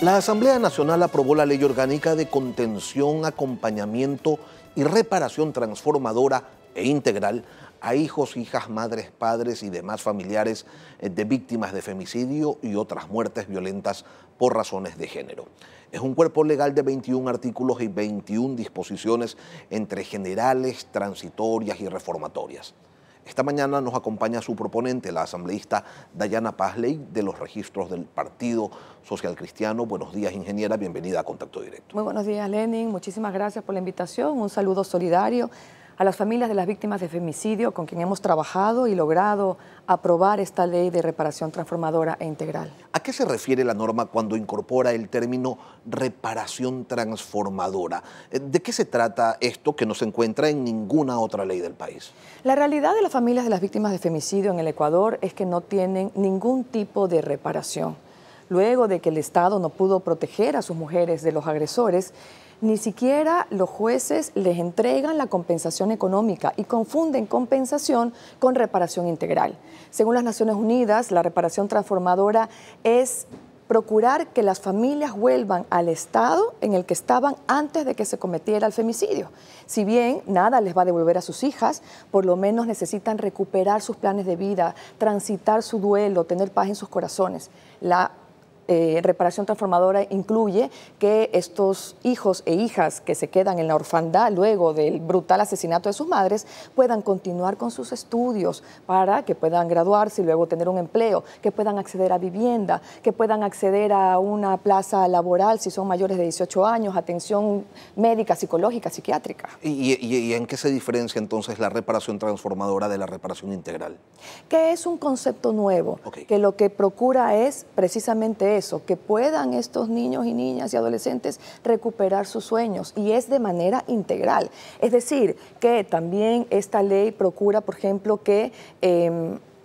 La Asamblea Nacional aprobó la Ley Orgánica de Contención, Acompañamiento y Reparación Transformadora e Integral a hijos, hijas, madres, padres y demás familiares de víctimas de femicidio y otras muertes violentas por razones de género. Es un cuerpo legal de 21 artículos y 21 disposiciones entre generales, transitorias y reformatorias. Esta mañana nos acompaña su proponente, la asambleísta Dallyana Passailaigue, de los registros del Partido Social Cristiano. Buenos días, ingeniera, bienvenida a Contacto Directo. Muy buenos días, Lenín, muchísimas gracias por la invitación, un saludo solidario a las familias de las víctimas de femicidio con quien hemos trabajado y logrado aprobar esta ley de reparación transformadora e integral. ¿A qué se refiere la norma cuando incorpora el término reparación transformadora? ¿De qué se trata esto que no se encuentra en ninguna otra ley del país? La realidad de las familias de las víctimas de femicidio en el Ecuador es que no tienen ningún tipo de reparación. Luego de que el Estado no pudo proteger a sus mujeres de los agresores, ni siquiera los jueces les entregan la compensación económica y confunden compensación con reparación integral. Según las Naciones Unidas, la reparación transformadora es procurar que las familias vuelvan al estado en el que estaban antes de que se cometiera el femicidio. Si bien nada les va a devolver a sus hijas, por lo menos necesitan recuperar sus planes de vida, transitar su duelo, tener paz en sus corazones. La reparación transformadora incluye que estos hijos e hijas que se quedan en la orfandad luego del brutal asesinato de sus madres puedan continuar con sus estudios para que puedan graduarse y luego tener un empleo, que puedan acceder a vivienda, que puedan acceder a una plaza laboral si son mayores de 18 años, atención médica, psicológica, psiquiátrica. ¿Y en qué se diferencia entonces la reparación transformadora de la reparación integral? Que es un concepto nuevo, que lo que procura es precisamente eso, que puedan estos niños y niñas y adolescentes recuperar sus sueños, y es de manera integral. Es decir, que también esta ley procura, por ejemplo, que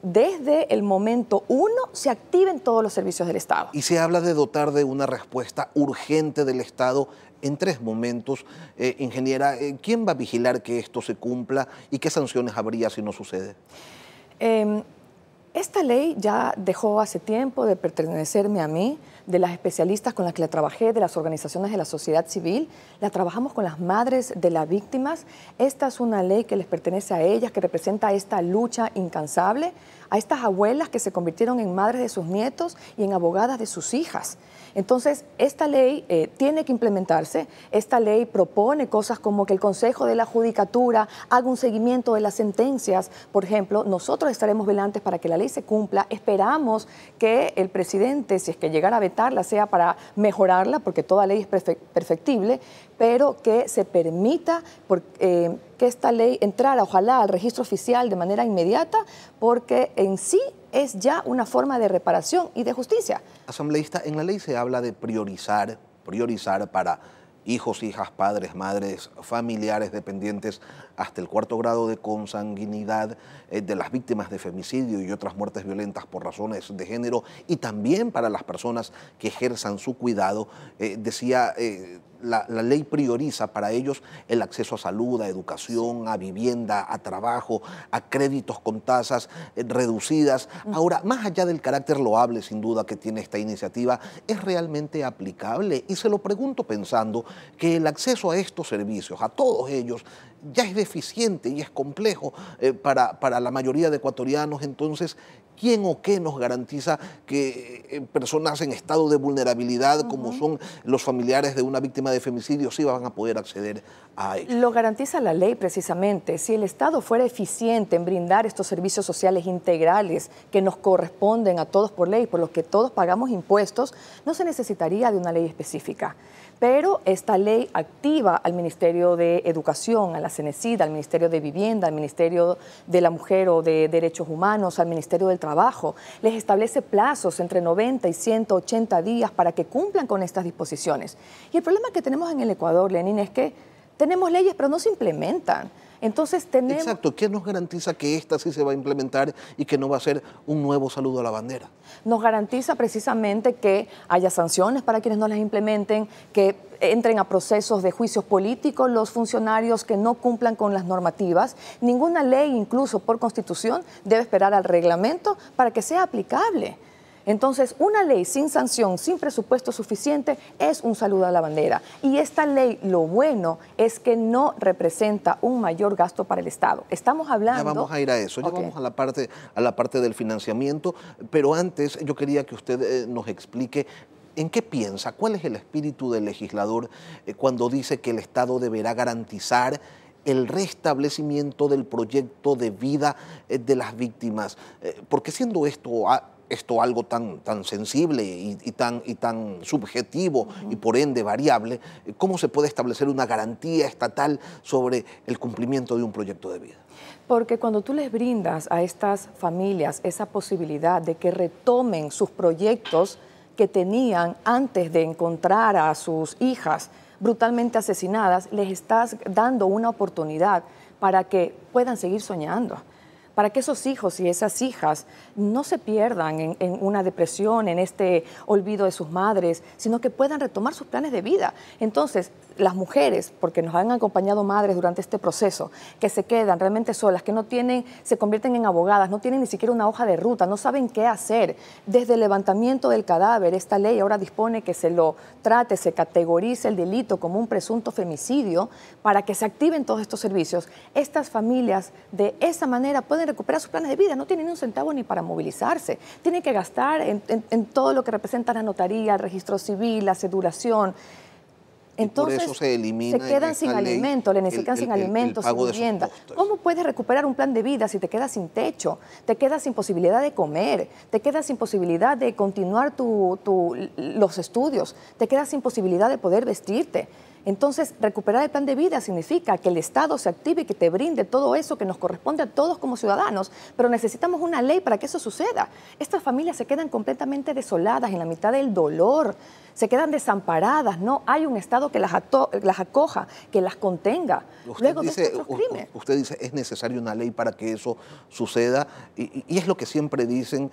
desde el momento uno se activen todos los servicios del Estado. Y se habla de dotar de una respuesta urgente del Estado en tres momentos. Ingeniera, ¿quién va a vigilar que esto se cumpla y qué sanciones habría si no sucede? Esta ley ya dejó hace tiempo de pertenecerme a mí, de las especialistas con las que la trabajé, de las organizaciones de la sociedad civil. La trabajamos con las madres de las víctimas. Esta es una ley que les pertenece a ellas, que representa esta lucha incansable, a estas abuelas que se convirtieron en madres de sus nietos y en abogadas de sus hijas. Entonces, esta ley tiene que implementarse. Esta ley propone cosas como que el Consejo de la Judicatura haga un seguimiento de las sentencias. Por ejemplo, nosotros estaremos velantes para que la ley se cumpla. Esperamos que el presidente, si es que llegara a vetarla, sea para mejorarla, porque toda ley es perfectible, pero que se permita que esta ley entrara, ojalá, al registro oficial de manera inmediata, porque en sí es ya una forma de reparación y de justicia. Asambleísta, en la ley se habla de priorizar para hijos, hijas, padres, madres, familiares, dependientes, hasta el 4.º grado de consanguinidad de las víctimas de femicidio y otras muertes violentas por razones de género, y también para las personas que ejerzan su cuidado. La ley prioriza para ellos el acceso a salud, a educación, a vivienda, a trabajo, a créditos con tasas reducidas. Ahora, más allá del carácter loable, sin duda, que tiene esta iniciativa, ¿es realmente aplicable? Y se lo pregunto pensando que el acceso a estos servicios, a todos ellos, ya es deficiente y es complejo para la mayoría de ecuatorianos. Entonces, ¿quién o qué nos garantiza que personas en estado de vulnerabilidad, como son los familiares de una víctima de femicidio, sí van a poder acceder a ello? Lo garantiza la ley precisamente. Si el Estado fuera eficiente en brindar estos servicios sociales integrales que nos corresponden a todos por ley, por los que todos pagamos impuestos, no se necesitaría de una ley específica. Pero esta ley activa al Ministerio de Educación, a la SENESCYT, al Ministerio de Vivienda, al Ministerio de la Mujer o de Derechos Humanos, al Ministerio del Trabajo. Les establece plazos entre 90 y 180 días para que cumplan con estas disposiciones. Y el problema que tenemos en el Ecuador, Lenín, es que tenemos leyes pero no se implementan. Entonces tenemos... Exacto. ¿Qué nos garantiza que esta sí se va a implementar y que no va a ser un nuevo saludo a la bandera? Nos garantiza precisamente que haya sanciones para quienes no las implementen, que entren a procesos de juicios políticos los funcionarios que no cumplan con las normativas. Ninguna ley, incluso por constitución, debe esperar al reglamento para que sea aplicable. Entonces, una ley sin sanción, sin presupuesto suficiente, es un saludo a la bandera. Y esta ley, lo bueno, es que no representa un mayor gasto para el Estado. Estamos hablando... Ya vamos a ir a eso, ya vamos a la parte del financiamiento, pero antes yo quería que usted nos explique en qué piensa, cuál es el espíritu del legislador cuando dice que el Estado deberá garantizar el restablecimiento del proyecto de vida de las víctimas. Porque siendo esto algo tan sensible y tan subjetivo y por ende variable, ¿cómo se puede establecer una garantía estatal sobre el cumplimiento de un proyecto de vida? Porque cuando tú les brindas a estas familias esa posibilidad de que retomen sus proyectos que tenían antes de encontrar a sus hijas brutalmente asesinadas, les estás dando una oportunidad para que puedan seguir soñando, para que esos hijos y esas hijas no se pierdan en una depresión, en este olvido de sus madres, sino que puedan retomar sus planes de vida. Entonces, las mujeres, porque nos han acompañado madres durante este proceso, que se quedan realmente solas, que no tienen, se convierten en abogadas, no tienen ni siquiera una hoja de ruta, no saben qué hacer. Desde el levantamiento del cadáver, esta ley ahora dispone que se lo trate, se categorice el delito como un presunto femicidio para que se activen todos estos servicios. Estas familias de esa manera pueden recuperar sus planes de vida, no tienen un centavo ni para movilizarse, tienen que gastar en todo lo que representa la notaría, el registro civil, la cedulación. Entonces, por eso se quedan sin alimento, le necesitan sin alimento, sin vivienda. ¿Cómo puedes recuperar un plan de vida si te quedas sin techo, te quedas sin posibilidad de comer, te quedas sin posibilidad de continuar los estudios, te quedas sin posibilidad de poder vestirte? Entonces, recuperar el plan de vida significa que el Estado se active y que te brinde todo eso que nos corresponde a todos como ciudadanos, pero necesitamos una ley para que eso suceda. Estas familias se quedan completamente desoladas, en la mitad del dolor, se quedan desamparadas, no hay un Estado que las acoja, que las contenga. Luego de estos crímenes. Usted dice, es necesaria una ley para que eso suceda, y es lo que siempre dicen,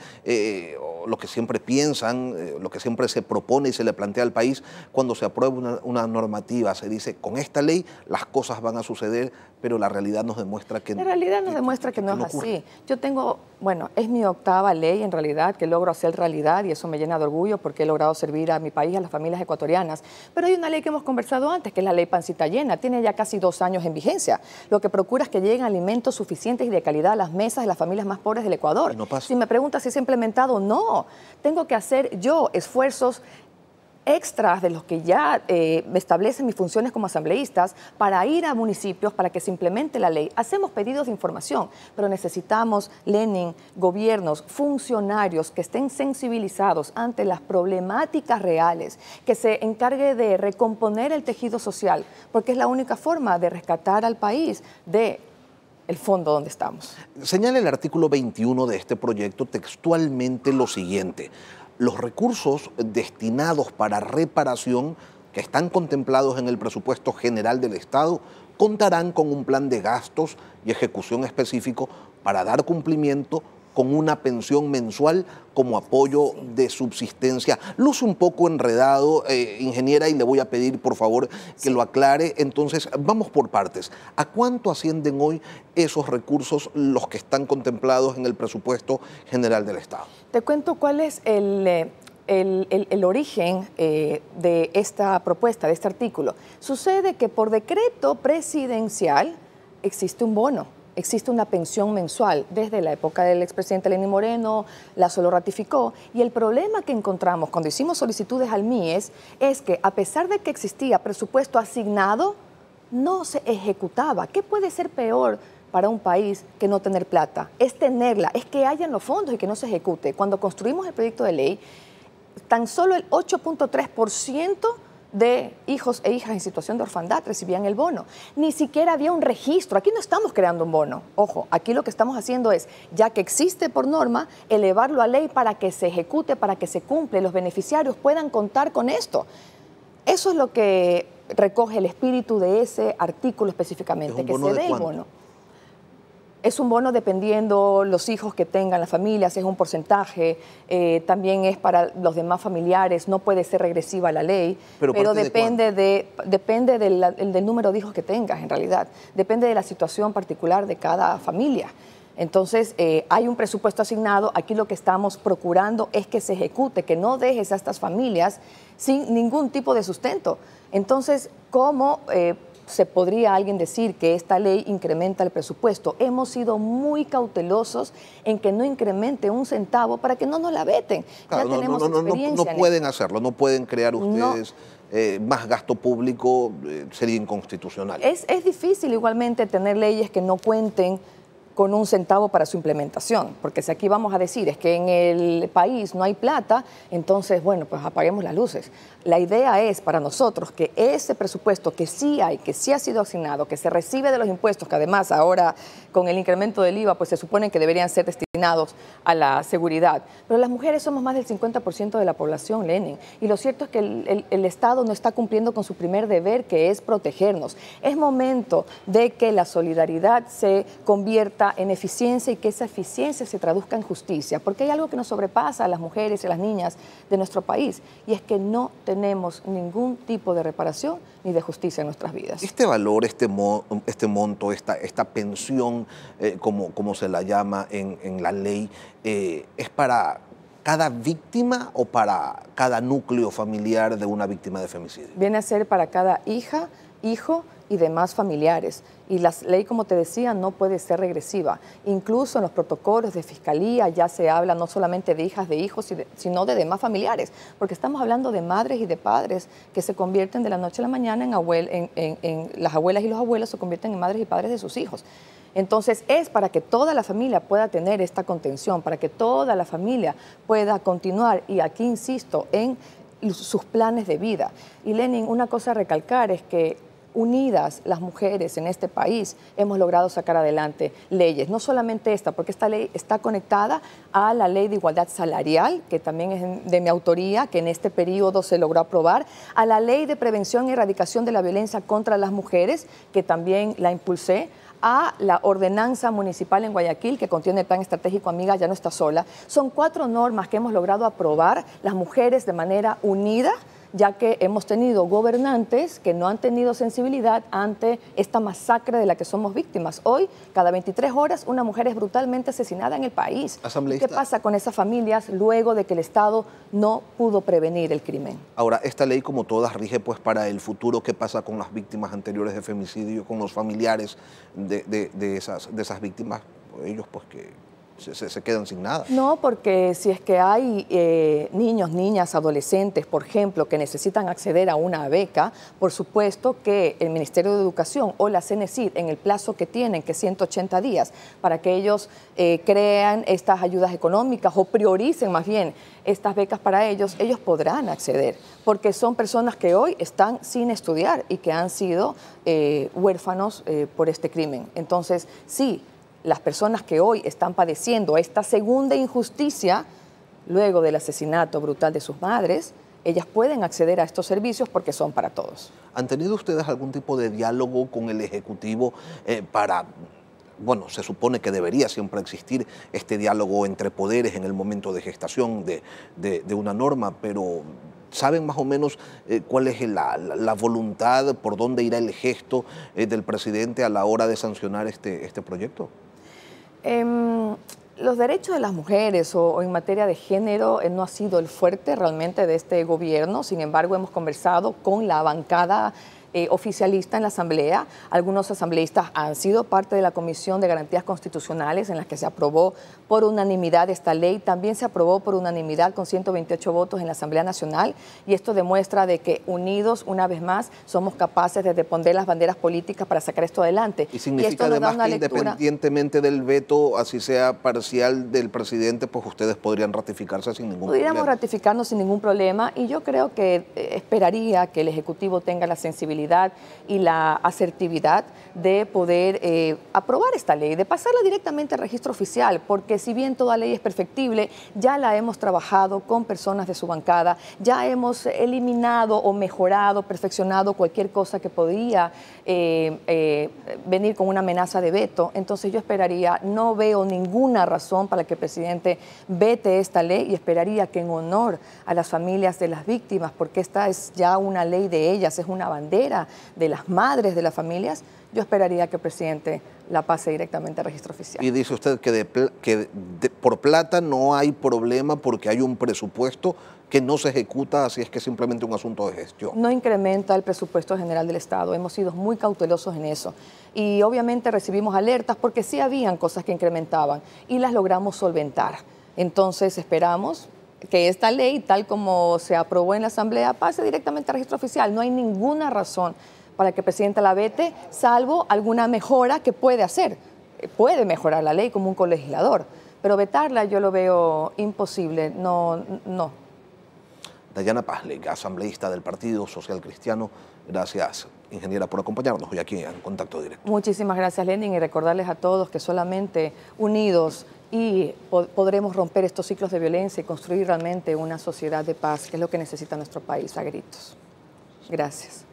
lo que siempre piensan, lo que siempre se propone y se le plantea al país cuando se aprueba una normativa. Se dice, con esta ley las cosas van a suceder, pero la realidad nos demuestra que no. La realidad nos demuestra que no es así. Yo tengo, bueno, es mi octava ley en realidad, que logro hacer realidad, y eso me llena de orgullo porque he logrado servir a mi país, a las familias ecuatorianas. Pero hay una ley que hemos conversado antes, que es la ley Pancita Llena. Tiene ya casi 2 años en vigencia. Lo que procura es que lleguen alimentos suficientes y de calidad a las mesas de las familias más pobres del Ecuador. No pasa. Si me preguntas si se ha implementado, no. Tengo que hacer yo esfuerzos extras de los que ya me establecen mis funciones como asambleístas para ir a municipios para que se implemente la ley. Hacemos pedidos de información, pero necesitamos, Lenin, gobiernos, funcionarios que estén sensibilizados ante las problemáticas reales, que se encargue de recomponer el tejido social, porque es la única forma de rescatar al país de el fondo donde estamos. Señala el artículo 21 de este proyecto textualmente lo siguiente: los recursos destinados para reparación que están contemplados en el presupuesto general del Estado contarán con un plan de gastos y ejecución específico para dar cumplimiento con una pensión mensual como apoyo de subsistencia. Luce un poco enredado, ingeniera, y le voy a pedir, por favor, que lo aclare. Entonces, vamos por partes. ¿A cuánto ascienden hoy esos recursos, los que están contemplados en el presupuesto general del Estado? Te cuento cuál es el origen de esta propuesta, de este artículo. Sucede que por decreto presidencial existe un bono. Existe una pensión mensual desde la época del expresidente Lenín Moreno, Lazo lo ratificó, y el problema que encontramos cuando hicimos solicitudes al MIES es que, a pesar de que existía presupuesto asignado, no se ejecutaba. ¿Qué puede ser peor para un país que no tener plata? Es tenerla, es que hayan los fondos y que no se ejecute. Cuando construimos el proyecto de ley, tan solo el 8.3% de hijos e hijas en situación de orfandad recibían el bono. Ni siquiera había un registro. Aquí no estamos creando un bono. Ojo, aquí lo que estamos haciendo es, ya que existe por norma, elevarlo a ley para que se ejecute, para que se cumpla, los beneficiarios puedan contar con esto. Eso es lo que recoge el espíritu de ese artículo específicamente, que se dé el bono. Es un bono dependiendo los hijos que tengan las familias, es un porcentaje, también es para los demás familiares, no puede ser regresiva la ley, pero depende del número de hijos que tengas en realidad, depende de la situación particular de cada familia. Entonces, hay un presupuesto asignado. Aquí lo que estamos procurando es que se ejecute, que no dejes a estas familias sin ningún tipo de sustento. Entonces, ¿cómo se podría alguien decir que esta ley incrementa el presupuesto? Hemos sido muy cautelosos en que no incremente un centavo para que no nos la veten. Claro, ya tenemos experiencia. No pueden hacerlo, no pueden crear ustedes... No. Más gasto público sería inconstitucional. Es difícil igualmente tener leyes que no cuenten con un centavo para su implementación, porque si aquí vamos a decir es que en el país no hay plata, entonces, bueno, pues apaguemos las luces. La idea es para nosotros que ese presupuesto que sí hay, que sí ha sido asignado, que se recibe de los impuestos, que además ahora con el incremento del IVA, pues se supone que deberían ser destinados a la seguridad. Pero las mujeres somos más del 50% de la población, Lenin, y lo cierto es que el Estado no está cumpliendo con su primer deber, que es protegernos. Es momento de que la solidaridad se convierta en eficiencia y que esa eficiencia se traduzca en justicia, porque hay algo que nos sobrepasa a las mujeres y a las niñas de nuestro país, y es que no tenemos ningún tipo de reparación ni de justicia en nuestras vidas. Este valor, este monto, esta pensión, como se la llama en la ley, ¿es para cada víctima o para cada núcleo familiar de una víctima de femicidio? Viene a ser para cada hija, hijo y demás familiares. Y la ley, como te decía, no puede ser regresiva. Incluso en los protocolos de fiscalía ya se habla no solamente de hijas, de hijos, sino de demás familiares, porque estamos hablando de madres y de padres que se convierten de la noche a la mañana en las abuelas y los abuelos se convierten en madres y padres de sus hijos. Entonces es para que toda la familia pueda tener esta contención, para que toda la familia pueda continuar, y aquí insisto, en sus planes de vida. Y Lenin, una cosa a recalcar es que unidas las mujeres en este país hemos logrado sacar adelante leyes, no solamente esta, porque esta ley está conectada a la ley de igualdad salarial, que también es de mi autoría, que en este periodo se logró aprobar, a la ley de prevención y erradicación de la violencia contra las mujeres, que también la impulsé, a la ordenanza municipal en Guayaquil, que contiene el plan estratégico Amigas, ya no está sola. Son 4 normas que hemos logrado aprobar las mujeres de manera unida, ya que hemos tenido gobernantes que no han tenido sensibilidad ante esta masacre de la que somos víctimas. Hoy, cada 23 horas, una mujer es brutalmente asesinada en el país. ¿Qué pasa con esas familias luego de que el Estado no pudo prevenir el crimen? Ahora, esta ley, como todas, rige pues para el futuro. ¿Qué pasa con las víctimas anteriores de femicidio, con los familiares de esas víctimas? Ellos pues que... Se quedan sin nada. No, porque si es que hay niños, niñas, adolescentes, por ejemplo, que necesitan acceder a una beca, por supuesto que el Ministerio de Educación o la SENESCYT, en el plazo que tienen, que 180 días, para que ellos crean estas ayudas económicas o prioricen más bien estas becas para ellos, ellos podrán acceder, porque son personas que hoy están sin estudiar y que han sido huérfanos por este crimen. Entonces, sí, las personas que hoy están padeciendo esta segunda injusticia, luego del asesinato brutal de sus madres, ellas pueden acceder a estos servicios porque son para todos. ¿Han tenido ustedes algún tipo de diálogo con el Ejecutivo para... Bueno, se supone que debería siempre existir este diálogo entre poderes en el momento de gestación de una norma, pero ¿saben más o menos cuál es la voluntad, por dónde irá el gesto del presidente a la hora de sancionar este proyecto? Los derechos de las mujeres o en materia de género no ha sido el fuerte realmente de este gobierno. Sin embargo, hemos conversado con la bancada oficialista en la Asamblea. Algunos asambleístas han sido parte de la Comisión de Garantías Constitucionales en las que se aprobó por unanimidad esta ley. También se aprobó por unanimidad con 128 votos en la Asamblea Nacional, y esto demuestra de que unidos, una vez más, somos capaces de depender las banderas políticas para sacar esto adelante. Y significa, y esto además, que independientemente del veto, así sea parcial, del presidente, pues ustedes podrían ratificarse sin ningún problema. Pudiéramos ratificarnos sin ningún problema, y yo creo que esperaría que el Ejecutivo tenga la sensibilidad y la asertividad de poder aprobar esta ley, de pasarla directamente al registro oficial, porque si bien toda ley es perfectible, ya la hemos trabajado con personas de su bancada, ya hemos eliminado o mejorado, perfeccionado cualquier cosa que podía venir con una amenaza de veto. Entonces yo esperaría, no veo ninguna razón para que el presidente vete esta ley, y esperaría que en honor a las familias de las víctimas, porque esta es ya una ley de ellas, es una bandera de las madres de las familias, yo esperaría que el presidente la pase directamente al registro oficial. Y dice usted que, por plata no hay problema porque hay un presupuesto que no se ejecuta, así es que es simplemente un asunto de gestión. No incrementa el presupuesto general del Estado, hemos sido muy cautelosos en eso. Y obviamente recibimos alertas porque sí habían cosas que incrementaban y las logramos solventar. Entonces esperamos que esta ley, tal como se aprobó en la Asamblea, pase directamente al registro oficial. No hay ninguna razón para que el presidente la vete, salvo alguna mejora que puede hacer. Puede mejorar la ley como un colegislador, pero vetarla yo lo veo imposible, no. Dallyana Passailaigue, asambleísta del Partido Social Cristiano, gracias, ingeniera, por acompañarnos hoy aquí en Contacto Directo. Muchísimas gracias, Lenín, y recordarles a todos que solamente unidos y podremos romper estos ciclos de violencia y construir realmente una sociedad de paz, que es lo que necesita nuestro país a gritos. Gracias.